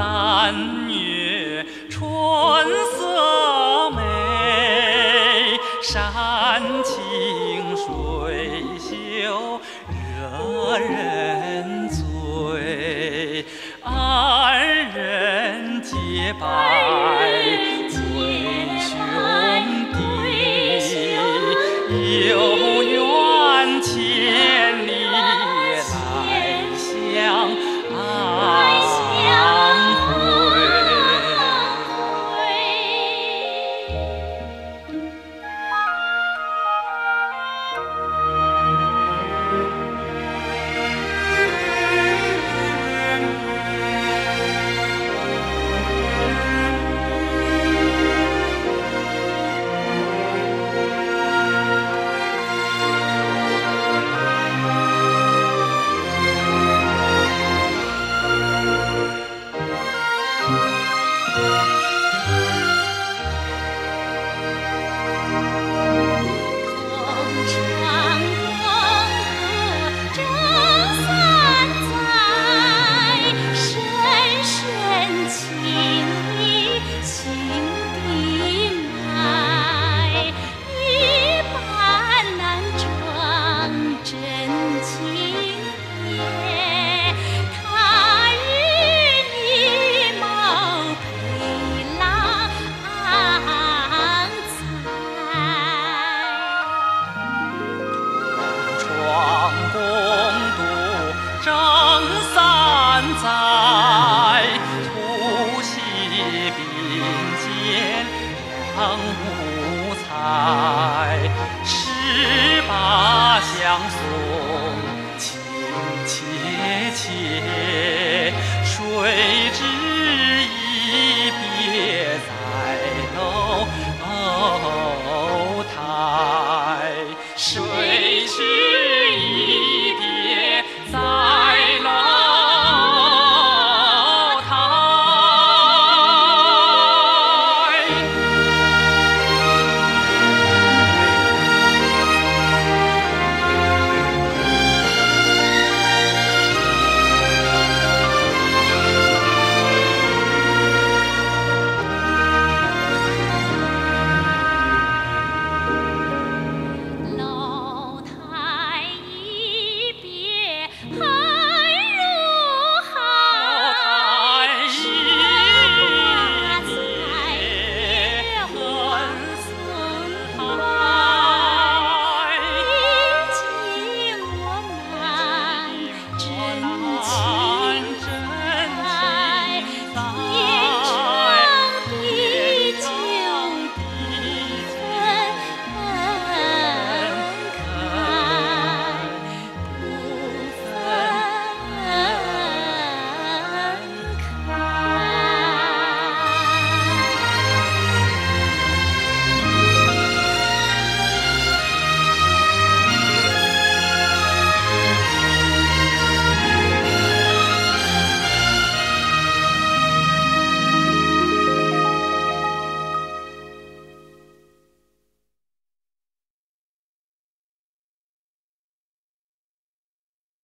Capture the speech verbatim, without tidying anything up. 三月春。